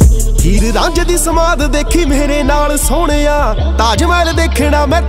हीर रांझे दी समाध देखी मेरे नाल सोहणिया, ताजमहल देखना मैं